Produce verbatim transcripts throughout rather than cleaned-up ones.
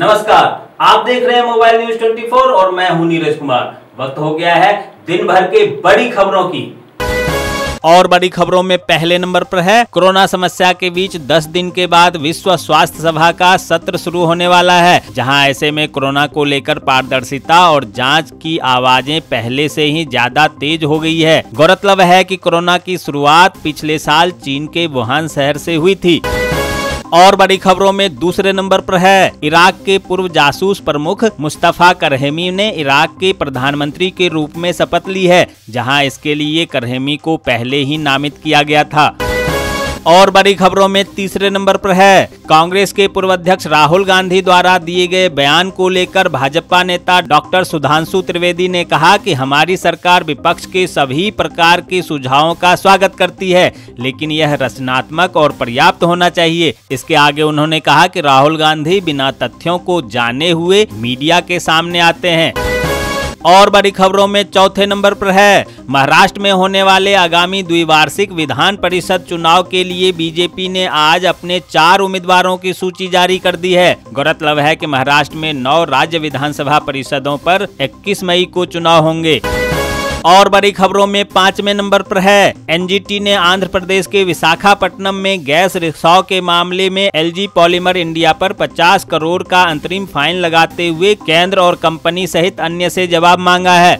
नमस्कार, आप देख रहे हैं मोबाइल न्यूज चौबीस और मैं हूं नीरज कुमार। वक्त हो गया है दिन भर के बड़ी खबरों की और बड़ी खबरों में पहले नंबर पर है कोरोना समस्या के बीच दस दिन के बाद विश्व स्वास्थ्य सभा का सत्र शुरू होने वाला है, जहां ऐसे में कोरोना को लेकर पारदर्शिता और जांच की आवाजें पहले से ही ज्यादा तेज हो गई है। गौरतलब है कि कोरोना की शुरुआत पिछले साल चीन के वुहान शहर से हुई थी। और बड़ी खबरों में दूसरे नंबर पर है इराक के पूर्व जासूस प्रमुख मुस्तफा करहेमी ने इराक के प्रधानमंत्री के रूप में शपथ ली है, जहां इसके लिए करहेमी को पहले ही नामित किया गया था। और बड़ी खबरों में तीसरे नंबर पर है कांग्रेस के पूर्व अध्यक्ष राहुल गांधी द्वारा दिए गए बयान को लेकर भाजपा नेता डॉक्टर सुधांशु त्रिवेदी ने कहा कि हमारी सरकार विपक्ष के सभी प्रकार के सुझावों का स्वागत करती है, लेकिन यह रचनात्मक और पर्याप्त होना चाहिए। इसके आगे उन्होंने कहा कि राहुल गांधी बिना तथ्यों को जाने हुए मीडिया के सामने आते हैं। और बड़ी खबरों में चौथे नंबर पर है महाराष्ट्र में होने वाले आगामी द्विवार्षिक विधान परिषद चुनाव के लिए बीजेपी ने आज अपने चार उम्मीदवारों की सूची जारी कर दी है। गौरतलब है कि महाराष्ट्र में नौ राज्य विधानसभा परिषदों पर इक्कीस मई को चुनाव होंगे। और बड़ी खबरों में पांचवें नंबर पर है एनजीटी ने आंध्र प्रदेश के विशाखापट्टनम में गैस रिसाव के मामले में एलजी पॉलीमर इंडिया पर पचास करोड़ का अंतरिम फाइन लगाते हुए केंद्र और कंपनी सहित अन्य से जवाब मांगा है।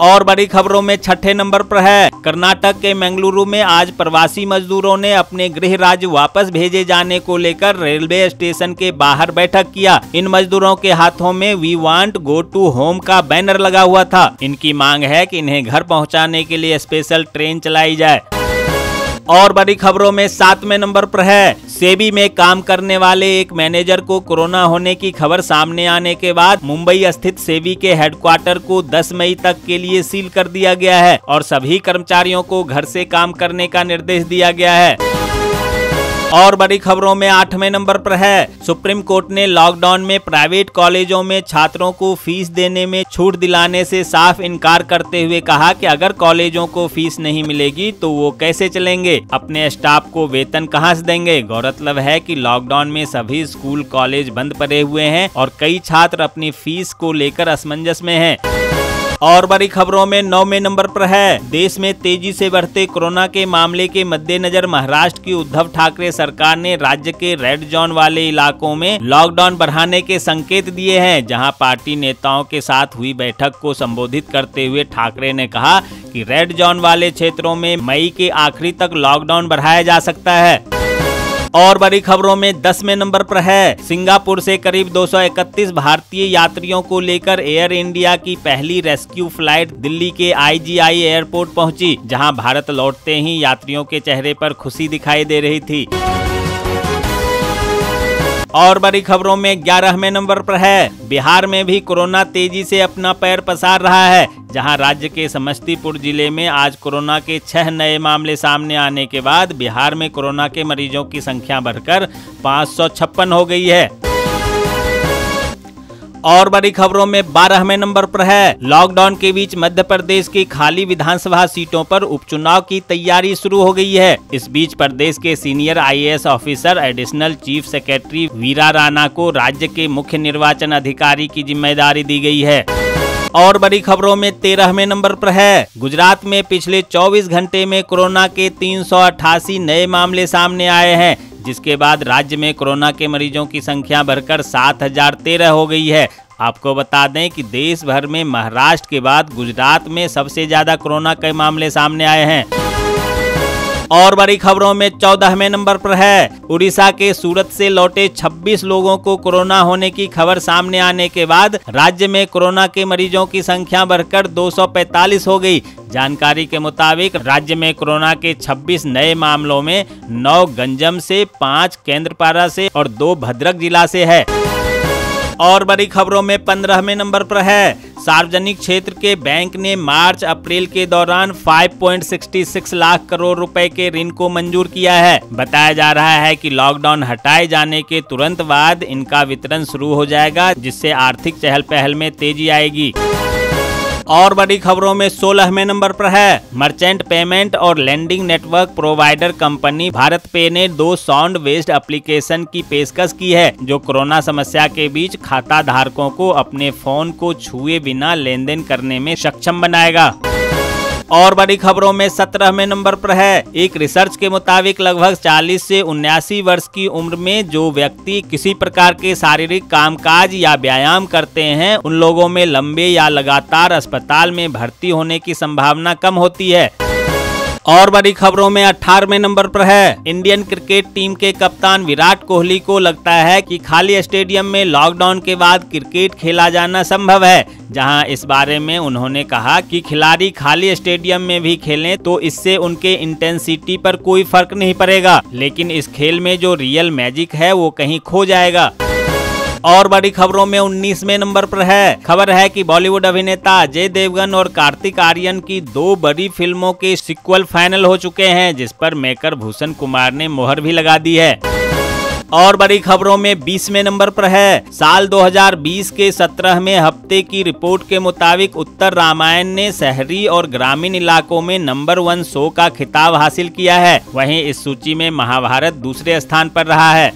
और बड़ी खबरों में छठे नंबर पर है कर्नाटक के मैंगलुरु में आज प्रवासी मजदूरों ने अपने गृह राज्य वापस भेजे जाने को लेकर रेलवे स्टेशन के बाहर बैठक किया। इन मजदूरों के हाथों में we want go to home का बैनर लगा हुआ था। इनकी मांग है कि इन्हें घर पहुंचाने के लिए स्पेशल ट्रेन चलाई जाए। और बड़ी खबरों में सातवें नंबर पर है सेबी में काम करने वाले एक मैनेजर को कोरोना होने की खबर सामने आने के बाद मुंबई स्थित सेबी के हेडक्वार्टर को दस मई तक के लिए सील कर दिया गया है और सभी कर्मचारियों को घर से काम करने का निर्देश दिया गया है। और बड़ी खबरों में आठवें नंबर पर है सुप्रीम कोर्ट ने लॉकडाउन में प्राइवेट कॉलेजों में छात्रों को फीस देने में छूट दिलाने से साफ इनकार करते हुए कहा कि अगर कॉलेजों को फीस नहीं मिलेगी तो वो कैसे चलेंगे, अपने स्टाफ को वेतन कहां से देंगे। गौरतलब है कि लॉकडाउन में सभी स्कूल कॉलेज बंद पड़े हुए हैं और कई छात्र अपनी फीस को लेकर असमंजस में हैं। और बड़ी खबरों में नौवें नंबर पर है देश में तेजी से बढ़ते कोरोना के मामले के मद्देनजर महाराष्ट्र की उद्धव ठाकरे सरकार ने राज्य के रेड जोन वाले इलाकों में लॉकडाउन बढ़ाने के संकेत दिए हैं, जहां पार्टी नेताओं के साथ हुई बैठक को संबोधित करते हुए ठाकरे ने कहा कि रेड जोन वाले क्षेत्रों में मई के आखिरी तक लॉकडाउन बढ़ाया जा सकता है। और बड़ी खबरों में दसवें नंबर पर है सिंगापुर से करीब दो सौ इकतीस भारतीय यात्रियों को लेकर एयर इंडिया की पहली रेस्क्यू फ्लाइट दिल्ली के आईजीआई एयरपोर्ट पहुंची, जहां भारत लौटते ही यात्रियों के चेहरे पर खुशी दिखाई दे रही थी। और बड़ी खबरों में ग्यारहवें नंबर पर है बिहार में भी कोरोना तेजी से अपना पैर पसार रहा है, जहां राज्य के समस्तीपुर जिले में आज कोरोना के छह नए मामले सामने आने के बाद बिहार में कोरोना के मरीजों की संख्या बढ़कर पाँच सौ छप्पन हो गई है। और बड़ी खबरों में बारहवें नंबर पर है लॉकडाउन के बीच मध्य प्रदेश की खाली विधानसभा सीटों पर उपचुनाव की तैयारी शुरू हो गई है। इस बीच प्रदेश के senior IAS officer additional chief secretary Veera Rana को राज्य के मुख्य निर्वाचन अधिकारी की जिम्मेदारी दी गई है। और बड़ी खबरों में तेरहवें नंबर पर है गुजरात में पिछले चौबीस घंटे में कोरोना के तीन सौ अट्ठासी नए मामले सामने आए हैं, जिसके बाद राज्य में कोरोना के मरीजों की संख्या बढ़कर सात हजार तेरह हो गई है। आपको बता दें कि देश भर में महाराष्ट्र के बाद गुजरात में सबसे ज्यादा कोरोना के मामले सामने आए हैं। और बड़ी खबरों में चौदहवें नंबर पर है उड़ीसा के सूरत से लौटे छब्बीस लोगों को कोरोना होने की खबर सामने आने के बाद राज्य में कोरोना के मरीजों की संख्या बढ़कर दो सौ पैंतालीस हो गई। जानकारी के मुताबिक राज्य में कोरोना के छब्बीस नए मामलों में नौ गंजम से, पाँच केंद्रपाड़ा से और दो भद्रक जिला से है। और बड़ी खबरों में पंद्रहवें नंबर पर है सार्वजनिक क्षेत्र के बैंक ने मार्च अप्रैल के दौरान पाँच पॉइंट छह छह लाख करोड़ रुपए के ऋण को मंजूर किया है। बताया जा रहा है कि लॉकडाउन हटाए जाने के तुरंत बाद इनका वितरण शुरू हो जाएगा, जिससे आर्थिक चहल पहल में तेजी आएगी। और बड़ी खबरों में सोलहवें नंबर पर है मर्चेंट पेमेंट और lending network provider company BharatPe ने दो साउंड बेस्ड एप्लीकेशन की पेशकश की है जो कोरोना समस्या के बीच खाता धारकों को अपने फोन को छुए बिना लेन देन करने में सक्षम बनाएगा। और बड़ी खबरों में सत्रहवें नंबर पर है एक रिसर्च के मुताबिक लगभग चालीस से उन्यासी वर्ष की उम्र में जो व्यक्ति किसी प्रकार के शारीरिक कामकाज या व्यायाम करते हैं उन लोगों में लंबे या लगातार अस्पताल में भर्ती होने की संभावना कम होती है। और बड़ी खबरों में अठारहवें नंबर पर है इंडियन क्रिकेट टीम के कप्तान विराट कोहली को लगता है कि खाली स्टेडियम में लॉकडाउन के बाद क्रिकेट खेला जाना संभव है, जहां इस बारे में उन्होंने कहा कि खिलाड़ी खाली स्टेडियम में भी खेलें तो इससे उनके इंटेंसिटी पर कोई फर्क नहीं पड़ेगा, लेकिन इस खेल में जो रियल मैजिक है वो कहीं खो जाएगा। और बड़ी खबरों में उन्नीसवें नंबर पर है खबर है कि बॉलीवुड अभिनेता अजय देवगन और कार्तिक आर्यन की दो बड़ी फिल्मों के सीक्वल फाइनल हो चुके हैं, जिस पर मेकर भूषण कुमार ने मोहर भी लगा दी है। और बड़ी खबरों में बीसवें नंबर पर है साल दो हज़ार बीस के सत्रहवें हफ्ते की रिपोर्ट के मुताबिक उत्तर रामायण ने शहरी और ग्रामीण इलाकों में नंबर वन शो का खिताब हासिल किया है, वहीं इस सूची में महाभारत दूसरे स्थान पर रहा है।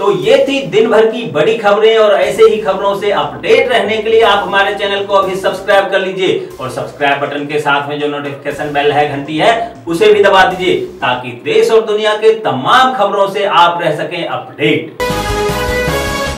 तो ये थी दिन भर की बड़ी खबरें और ऐसे ही खबरों से अपडेट रहने के लिए आप हमारे चैनल को अभी सब्सक्राइब कर लीजिए और सब्सक्राइब बटन के साथ में जो नोटिफिकेशन बेल है घंटी है उसे भी दबा दीजिए ताकि देश और दुनिया के तमाम खबरों से आप रह सकें अपडेट।